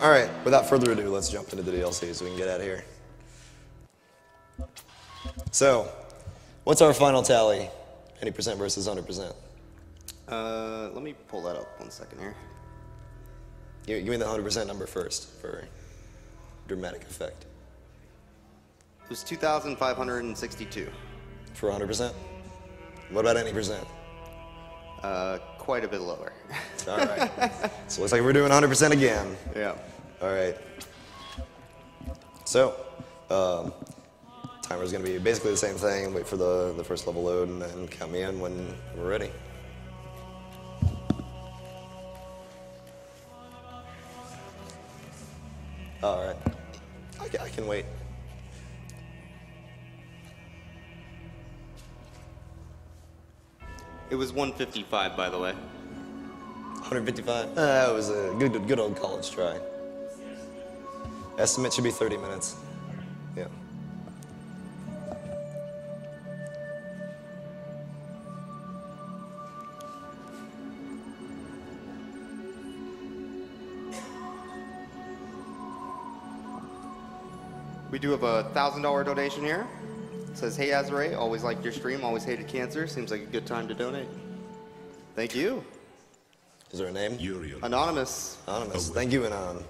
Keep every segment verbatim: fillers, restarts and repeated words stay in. All right, without further ado, let's jump into the D L C so we can get out of here. So, what's our final tally? eighty percent versus one hundred percent. Uh, let me pull that up one second here. Give, give me the one hundred percent number first for dramatic effect. It was two thousand five hundred sixty-two. For one hundred percent? What about eighty percent? Uh, quite a bit lower. All right. So it looks like we're doing one hundred percent again. Yeah. All right. So, um, timer's going to be basically the same thing. Wait for the, the first level load and then count me in when we're ready. All right. I, I can wait. It was one fifty-five, by the way. one fifty-five? That was a good, good old college try. Estimate should be thirty minutes. Yeah. We do have a one thousand dollar donation here. It says, hey Azorae, always liked your stream, always hated cancer. Seems like a good time to donate. Thank you. Is there a name? Uriel. Anonymous. Anonymous. Thank you, Anon.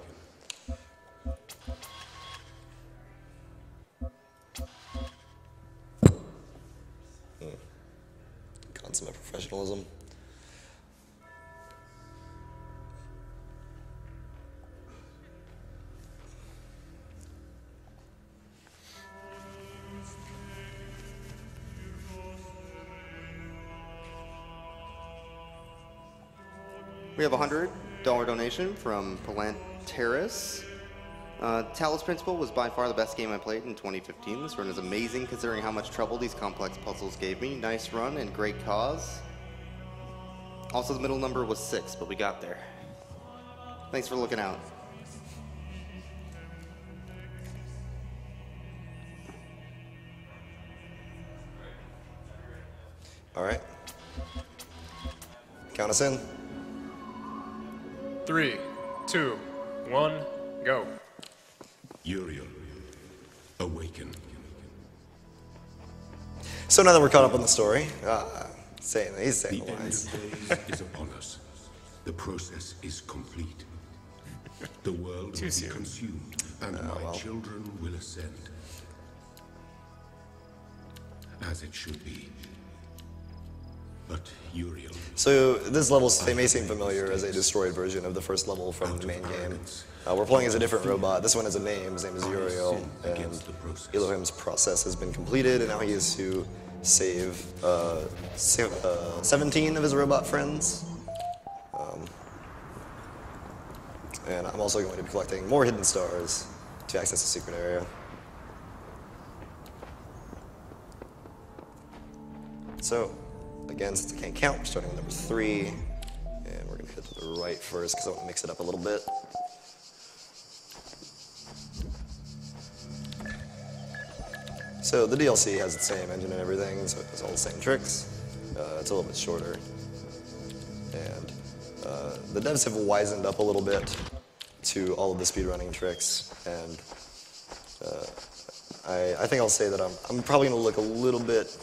Hmm. Consummate professionalism. We have a one hundred dollar donation from Palanteris. Uh, Talos Principle was by far the best game I played in twenty fifteen. This run is amazing considering how much trouble these complex puzzles gave me. Nice run and great cause. Also, the middle number was six, but we got there. Thanks for looking out. All right. Count us in. Three, two, one, go. Uriel, awaken. So now that we're caught up on the story, uh, saying, he's saying the lines. The end of days is upon us. The process is complete. The world will be consumed, and uh, my well. children will ascend. As it should be. But Uriel. So this level they may seem familiar as a destroyed version of the first level from the main game. Uh, we're playing as a different robot. This one has a name. His name is Uriel, and Elohim's process has been completed, and now he is to save uh, seventeen of his robot friends. Um, and I'm also going to be collecting more hidden stars to access a secret area. So. Again, since I can't count, we're starting with number three, and we're going to hit to the right first because I want to mix it up a little bit. So the D L C has the same engine and everything, so it does all the same tricks. Uh, it's a little bit shorter, and uh, the devs have wizened up a little bit to all of the speedrunning tricks, and uh, I, I think I'll say that I'm, I'm probably going to look a little bit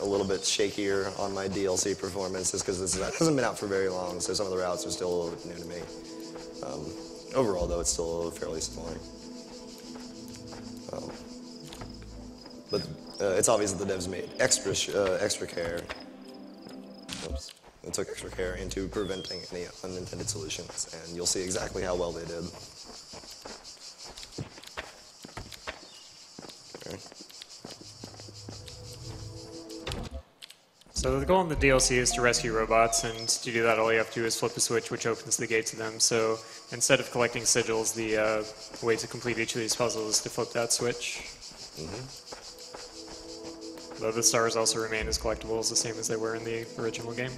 a little bit shakier on my D L C performance just because this hasn't been out for very long, so some of the routes are still a little bit new to me. Um, overall, though, it's still fairly similar. Um, but uh, it's obvious that the devs made extra sh uh, extra care. Oops. They took extra care into preventing any unintended solutions, and you'll see exactly how well they did. So the goal in the D L C is to rescue robots, and to do that all you have to do is flip a switch which opens the gate to them. So instead of collecting sigils, the uh, way to complete each of these puzzles is to flip that switch. Mm-hmm. Though the stars also remain as collectibles, the same as they were in the original game.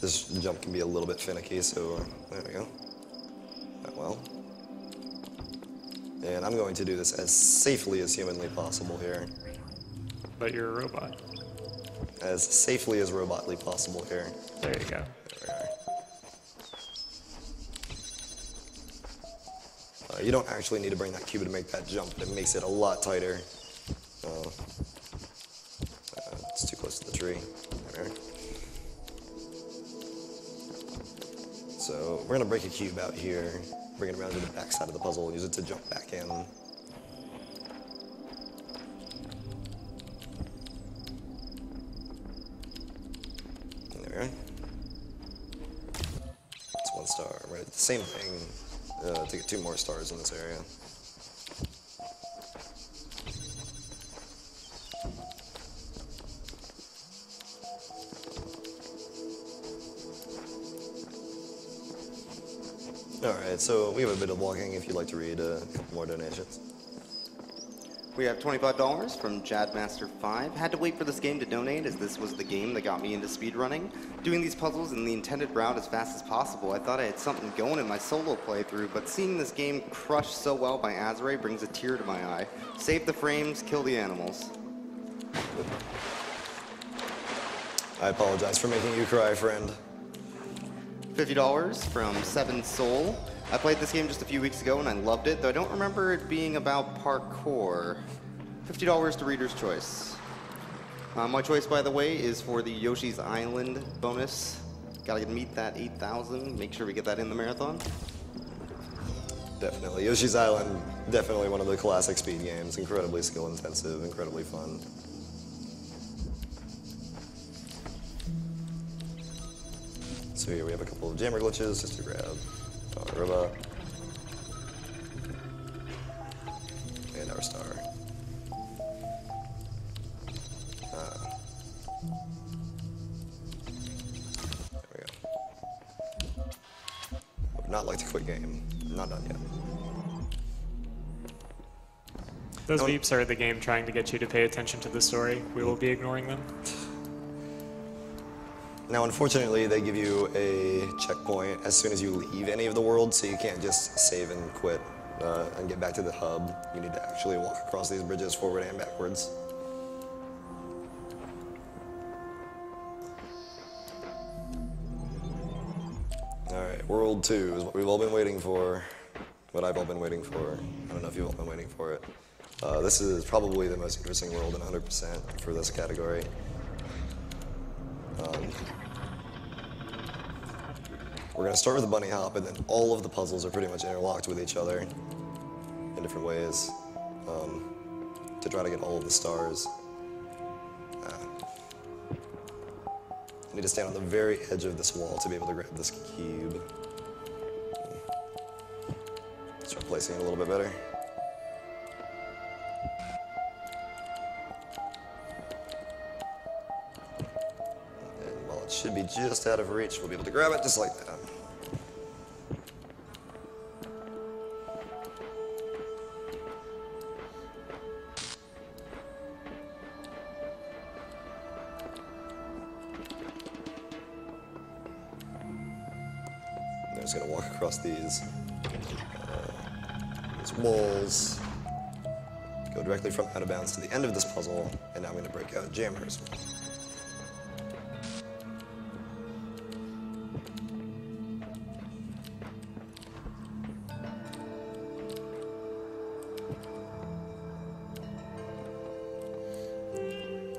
This jump can be a little bit finicky, so there we go. Not well. And I'm going to do this as safely as humanly possible here. But you're a robot. As safely as robotly possible here. There you go. There we are. Uh, you don't actually need to bring that cube to make that jump, but it makes it a lot tighter. Uh, uh, it's too close to the tree. There. So we're going to break a cube out here, bring it around to the back side of the puzzle, and use it to jump back in. It's one star, right? The same thing uh, to get two more stars in this area. Alright, so we have a bit of walking if you'd like to read a couple more donations. We have twenty-five dollars from Jadmaster five. Had to wait for this game to donate, as this was the game that got me into speedrunning. Doing these puzzles in the intended route as fast as possible, I thought I had something going in my solo playthrough, but seeing this game crushed so well by Azorae brings a tear to my eye. Save the frames, kill the animals. I apologize for making you cry, friend. fifty dollars from Seven Soul. I played this game just a few weeks ago and I loved it, though I don't remember it being about parkour. fifty dollars to Reader's Choice. Uh, my choice, by the way, is for the Yoshi's Island bonus. Gotta meet that eight thousand, make sure we get that in the marathon. Definitely. Yoshi's Island, definitely one of the classic speed games. Incredibly skill intensive, incredibly fun. So here we have a couple of jammer glitches just to grab. Robot. And our star. Uh, there we go. Would not like to quit game. Not done yet. Those no beeps are the game trying to get you to pay attention to the story. We will be ignoring them. Now, unfortunately, they give you a checkpoint as soon as you leave any of the world, so you can't just save and quit uh, and get back to the hub. You need to actually walk across these bridges forward and backwards. All right, World Two is what we've all been waiting for, what I've all been waiting for. I don't know if you've all been waiting for it. Uh, this is probably the most interesting world in one hundred percent for this category. Um, We're going to start with a bunny hop, and then all of the puzzles are pretty much interlocked with each other in different ways um, to try to get all of the stars. Uh, I need to stand on the very edge of this wall to be able to grab this cube. Start placing it a little bit better. Should be just out of reach. We'll be able to grab it just like that. And I'm just going to walk across these, uh, these walls, go directly from out of bounds to the end of this puzzle, and now I'm going to break out jammers.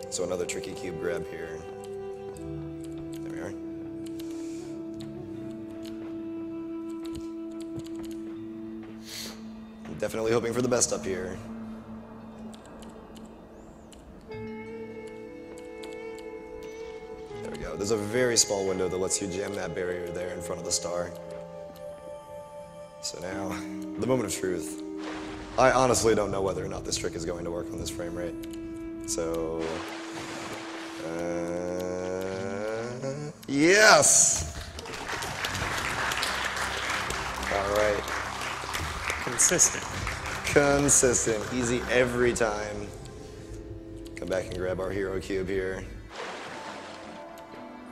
So another tricky cube grab here. There we are. I'm definitely hoping for the best up here. There we go. There's a very small window that lets you jam that barrier there in front of the star. So now, the moment of truth. I honestly don't know whether or not this trick is going to work on this frame rate. So... Uh, yes! All right. Consistent. Consistent. Easy every time. Come back and grab our hero cube here.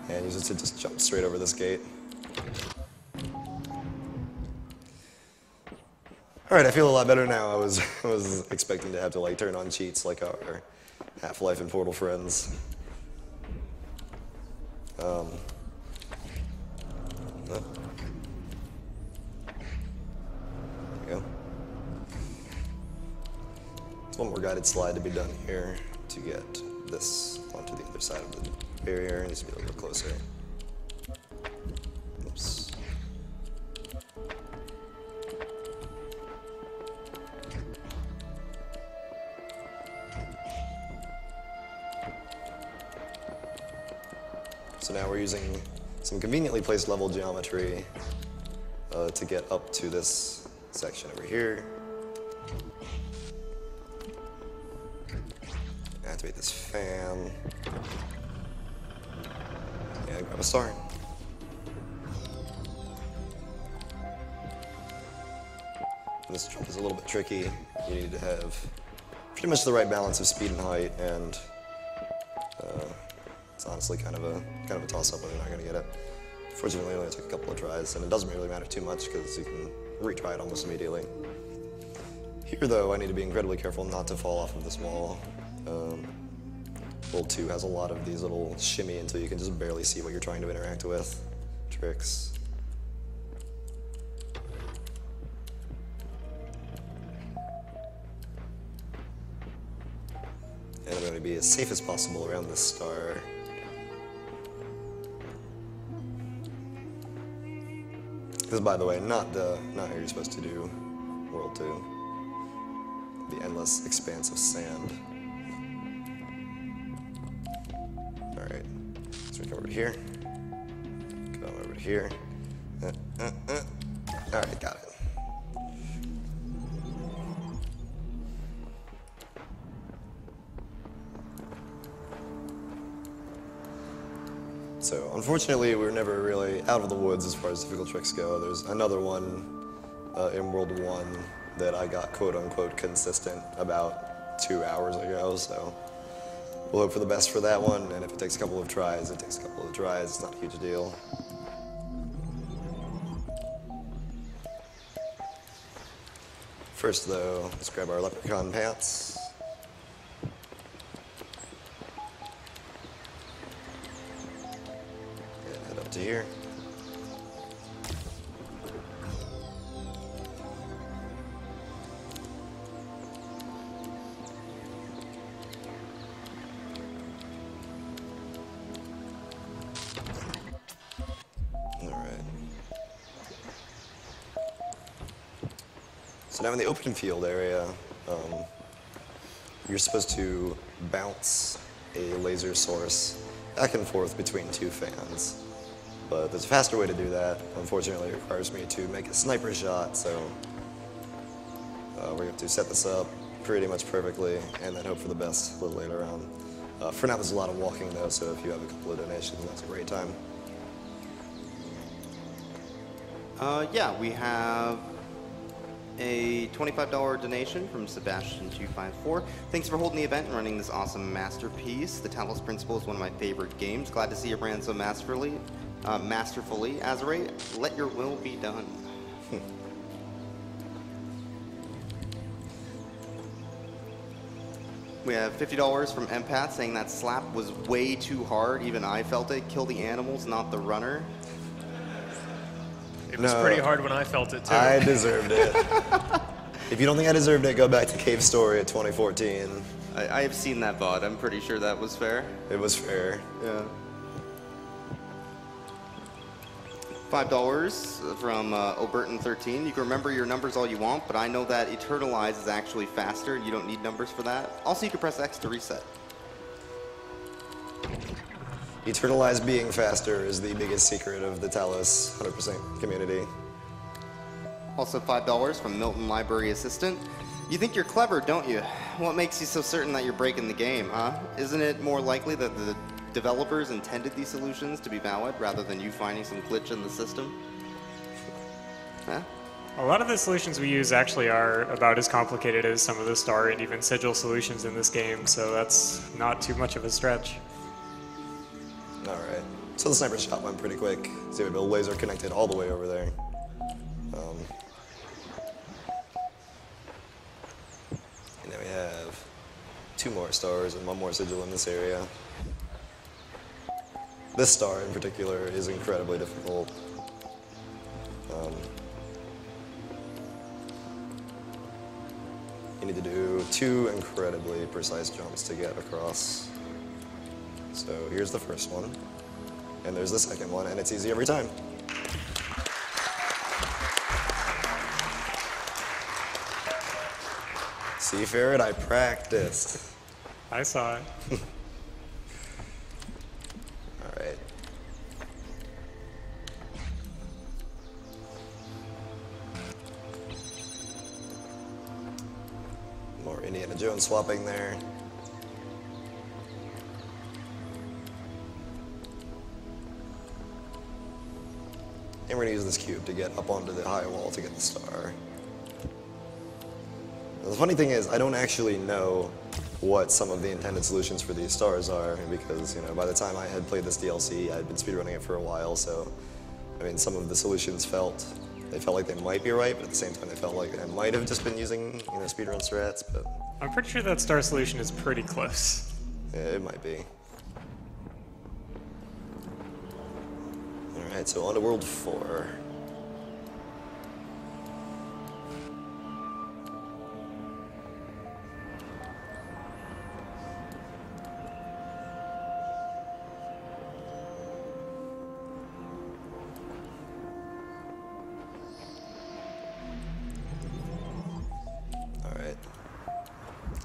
And use it to just jump straight over this gate. All right, I feel a lot better now. I was, I was expecting to have to like turn on cheats like our Half-Life and Portal friends. Um, no. There we go. one more guided slide to be done here to get this onto the other side of the barrier. It needs to be a little closer. Oops. So now we're using some conveniently placed level geometry uh, to get up to this section over here. Activate this fan. And grab a star. This jump is a little bit tricky. You need to have pretty much the right balance of speed and height, and uh, it's honestly kind of a kind of a toss-up when you're not gonna get it. Fortunately, it only took a couple of tries, and it doesn't really matter too much because you can retry it almost immediately. Here, though, I need to be incredibly careful not to fall off of this wall. Um, World two has a lot of these little shimmy until you can just barely see what you're trying to interact with. Tricks. And I'm going to be as safe as possible around this star. This is, by the way, not the not how you're supposed to do World two. The endless expanse of sand. Alright, so we come over to here. Come over to here. Uh, uh, uh. Alright, got it. So, unfortunately, we're never really out of the woods as far as difficult tricks go. There's another one uh, in World one that I got quote-unquote consistent about two hours ago, so we'll hope for the best for that one, and if it takes a couple of tries, it takes a couple of tries. It's not a huge deal. First, though, let's grab our leprechaun pants. To here. All right. So now in the open field area, um, you're supposed to bounce a laser source back and forth between two fans. But there's a faster way to do that. Unfortunately, it requires me to make a sniper shot, so uh, we're going to set this up pretty much perfectly and then hope for the best a little later on. Uh, for now, there's a lot of walking, though, so if you have a couple of donations, that's a great time. Uh, yeah, we have a twenty-five dollar donation from Sebastian two five four. Thanks for holding the event and running this awesome masterpiece. The Talos Principle is one of my favorite games. Glad to see it ran so masterfully. Uh, masterfully, Azorae, let your will be done. We have fifty dollars from Empath saying that slap was way too hard. Even I felt it. Kill the animals, not the runner. It was no, pretty hard when I felt it, too. I deserved it. If you don't think I deserved it, go back to Cave Story at twenty fourteen. I, I have seen that V O D. I'm pretty sure that was fair. It was fair. Yeah. five dollars from uh, Oberton thirteen. You can remember your numbers all you want, but I know that Eternalize is actually faster. You don't need numbers for that. Also, you can press X to reset. Eternalize being faster is the biggest secret of the Talos one hundred percent community. Also, five dollars from Milton Library Assistant. You think you're clever, don't you? What makes you so certain that you're breaking the game, huh? Isn't it more likely that the developers intended these solutions to be valid rather than you finding some glitch in the system? Huh? A lot of the solutions we use actually are about as complicated as some of the star and even sigil solutions in this game, so that's not too much of a stretch. Alright, so the sniper shot went pretty quick. See, we build laser connected all the way over there. Um, and then we have two more stars and one more sigil in this area. This star in particular is incredibly difficult. Um, You need to do two incredibly precise jumps to get across. So here's the first one, and there's the second one, and it's easy every time. See, Ferret, I practiced. I saw it. All right. More Indiana Jones swapping there. And we're gonna use this cube to get up onto the high wall to get the star. The funny thing is, I don't actually know what some of the intended solutions for these stars are, because, you know, by the time I had played this D L C, I had been speedrunning it for a while, so, I mean, some of the solutions felt, they felt like they might be right, but at the same time, they felt like I might have just been using, you know, speedrun strats, but... I'm pretty sure that star solution is pretty close. Yeah, it might be. Alright, so on to world four.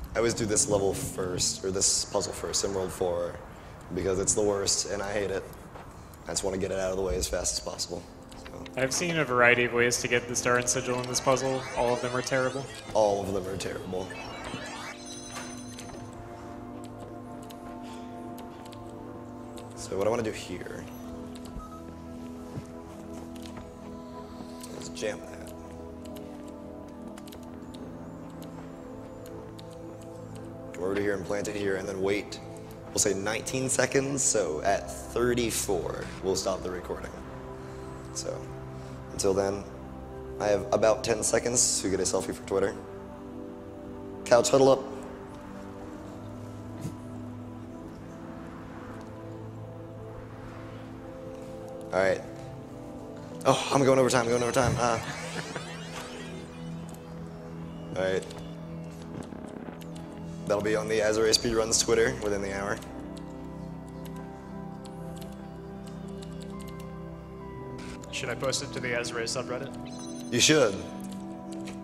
I always do this level first, or this puzzle first in World four, because it's the worst, and I hate it. I just want to get it out of the way as fast as possible. So. I've seen a variety of ways to get the Star and Sigil in this puzzle. All of them are terrible. All of them are terrible. So what I want to do here is jam that. Come over to here and plant it here, and then wait. We'll say nineteen seconds, so at thirty-four, we'll stop the recording. So, until then, I have about ten seconds to get a selfie for Twitter. Couch, huddle up. All right. Oh, I'm going over time, I'm going over time. Uh. All right. That'll be on the Azorae Speedrun's Twitter within the hour. Should I post it to the Azorae subreddit? You should.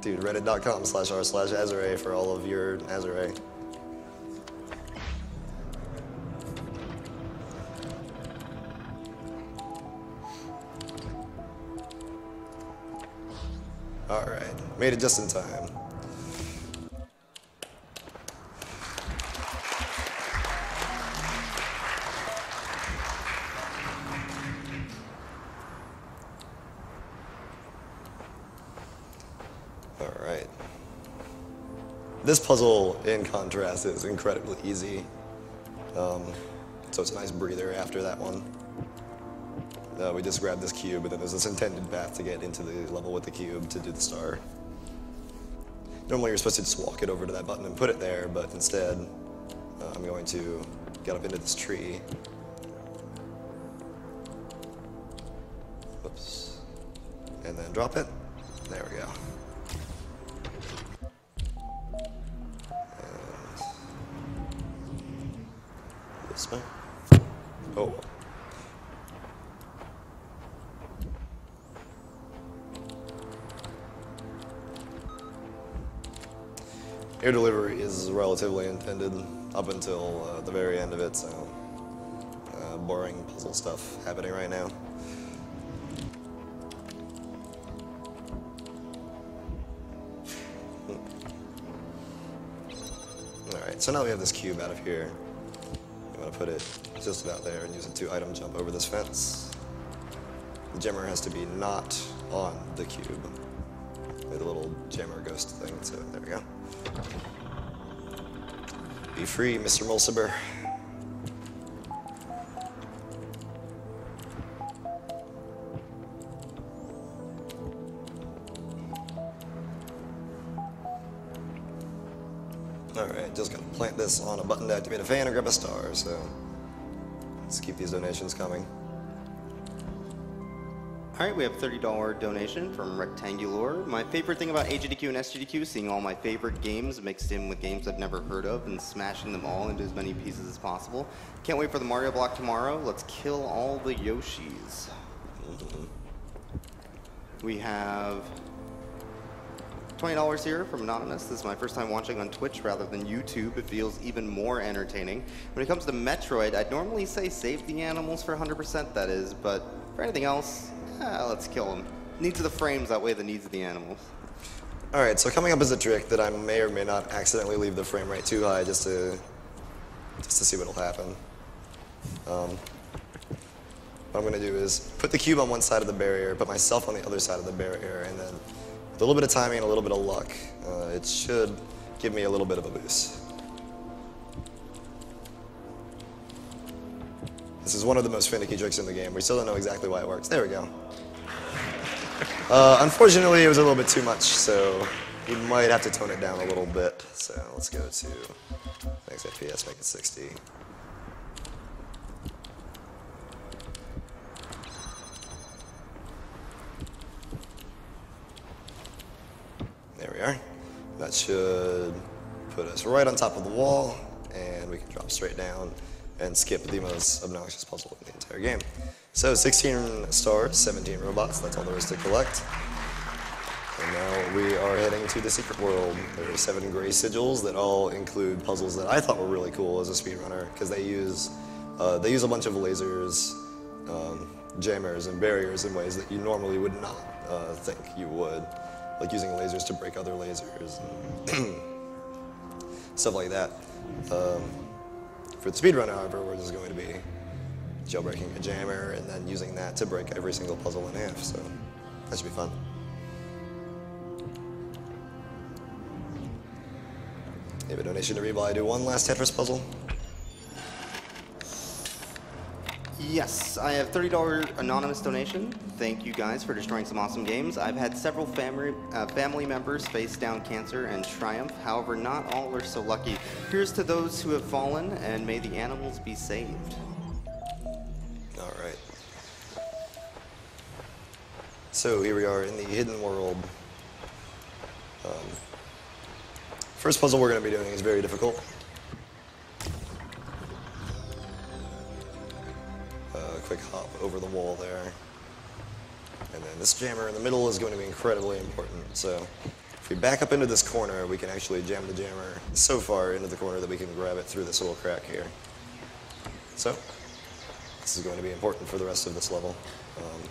Dude, reddit.com slash r slash Azorae for all of your Azorae. All right, made it just in time. This puzzle, in contrast, is incredibly easy, um, so it's a nice breather after that one. Uh, we just grabbed this cube, and then there's this intended path to get into the level with the cube to do the star. Normally you're supposed to just walk it over to that button and put it there, but instead uh, I'm going to get up into this tree. Whoops. And then drop it. There we go. Oh. Air delivery is relatively intended up until uh, the very end of it, so uh, boring puzzle stuff happening right now. Hmm. Alright, so now we have this cube out of here. I'm gonna put it just about there and use a two-item jump over this fence. The jammer has to be not on the cube. The little jammer ghost thing, so there we go. Be free, Mister Mulciber. Just gonna plant this on a button to activate a fan or grab a star, so let's keep these donations coming. All right, we have a thirty dollar donation from Rectangular. My favorite thing about A G D Q and S G D Q is seeing all my favorite games mixed in with games I've never heard of and smashing them all into as many pieces as possible. Can't wait for the Mario block tomorrow. Let's kill all the Yoshis. We have twenty dollars here from Anonymous. This is my first time watching on Twitch rather than YouTube. It feels even more entertaining. When it comes to Metroid, I'd normally say save the animals for one hundred percent, that is, but for anything else, ah, let's kill them. Needs of the frames outweigh the needs of the animals. All right, so coming up is a trick that I may or may not accidentally leave the frame rate too high just to just to see what'll happen. Um, what I'm gonna do is put the cube on one side of the barrier, put myself on the other side of the barrier, and then with a little bit of timing and a little bit of luck, uh, it should give me a little bit of a boost. This is one of the most finicky tricks in the game. We still don't know exactly why it works. There we go. Uh, unfortunately, it was a little bit too much, so we might have to tone it down a little bit. So let's go to next F P S, make it sixty. There we are. That should put us right on top of the wall, and we can drop straight down and skip the most obnoxious puzzle in the entire game. So sixteen stars, seventeen robots, that's all there is to collect. And now we are heading to the secret world. There are seven gray sigils that all include puzzles that I thought were really cool as a speedrunner, because they use uh, they use a bunch of lasers, um, jammers, and barriers in ways that you normally would not uh, think you would, like using lasers to break other lasers and stuff like that. Um, For the speedrun, however, we're just going to be jailbreaking a jammer and then using that to break every single puzzle in half, so that should be fun. Give a donation to Rebel. I do one last Tetris puzzle. Yes, I have thirty dollar anonymous donation. Thank you guys for destroying some awesome games. I've had several family uh, family members face down cancer and triumph. However, not all are so lucky. Here's to those who have fallen, and may the animals be saved. All right. So here we are in the hidden world. Um, first puzzle we're going to be doing is very difficult. Quick hop over the wall there. And then this jammer in the middle is going to be incredibly important. So if we back up into this corner, we can actually jam the jammer so far into the corner that we can grab it through this little crack here. So this is going to be important for the rest of this level. Um,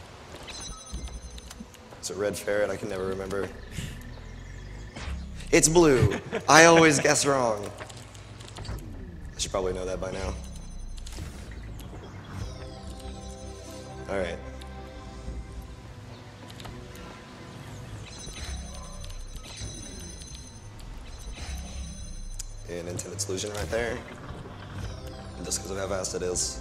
it's a red ferret, I can never remember. It's blue. I always guess wrong. I should probably know that by now. All right. An intended solution right there. Just because of how fast it is.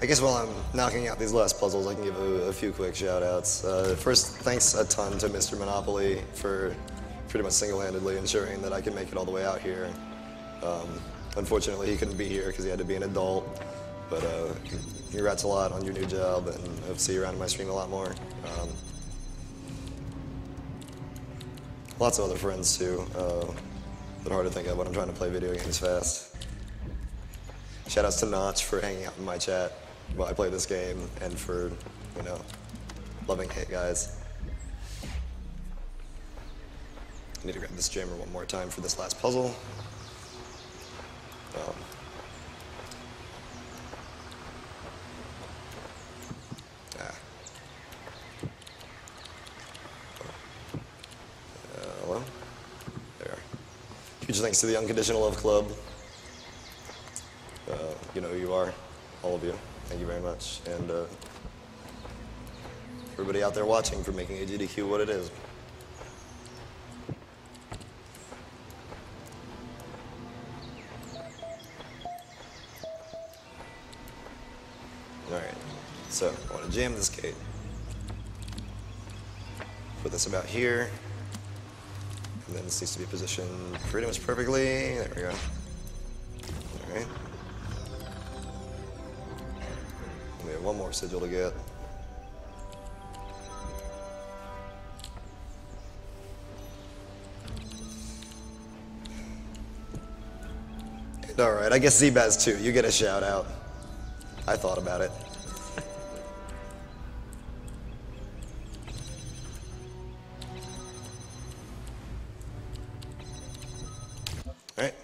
I guess while I'm knocking out these last puzzles, I can give a, a few quick shout-outs. Uh, first, thanks a ton to Mister Monopoly for pretty much single-handedly ensuring that I can make it all the way out here. Um, Unfortunately, he couldn't be here because he had to be an adult, but uh, congrats a lot on your new job, and I'll see you around my stream a lot more. Um, lots of other friends, too. Uh, a bit hard to think of when I'm trying to play video games fast. Shoutouts to Notch for hanging out in my chat while I play this game, and for, you know, loving it, guys. I need to grab this jammer one more time for this last puzzle. Um, ah. Hello? There. Huge thanks to the Unconditional Love Club. Uh, you know who you are, all of you. Thank you very much. And uh, everybody out there watching for making A G D Q what it is. So, I want to jam this gate. Put this about here. And then this needs to be positioned pretty much perfectly. There we go. Alright. We have one more sigil to get. Alright, I guess Z-bats too. You get a shout out. I thought about it. Alright,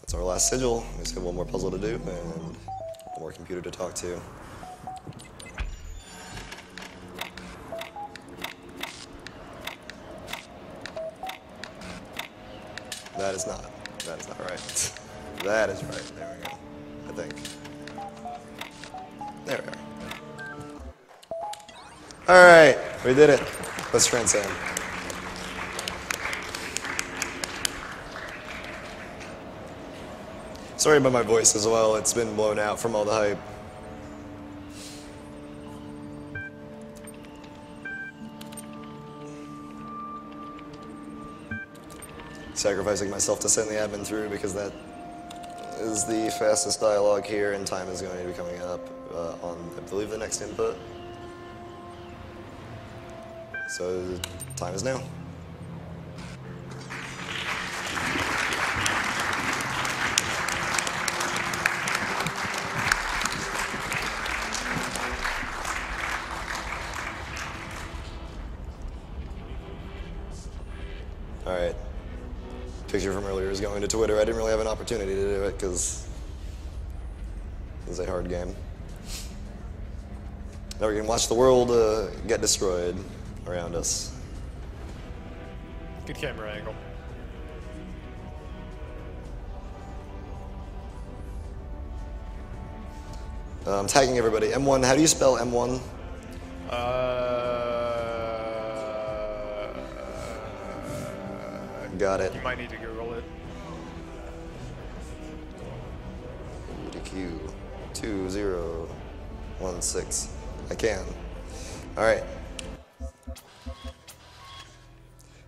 that's our last sigil. We just have one more puzzle to do and one more computer to talk to. That is not. That is not right. That is right. There we go. I think. There we are. Alright, we did it. Let's transcend. Sorry about my voice as well. It's been blown out from all the hype. Sacrificing myself to send the admin through because that is the fastest dialogue here, and time is going to be coming up uh, on, I believe, the next input. So, time is now. All right. Picture from earlier is going to Twitter. I didn't really have an opportunity to do it because it's a hard game. Now we can watch the world uh, get destroyed around us. Good camera angle. Um, tagging everybody. M one, how do you spell M one? Uh. Got it. You might need to Google it. Q two zero one six. I can. Alright.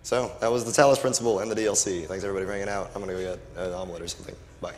So, that was the Talos Principle and the D L C. Thanks everybody for hanging out. I'm gonna go get an omelet or something. Bye.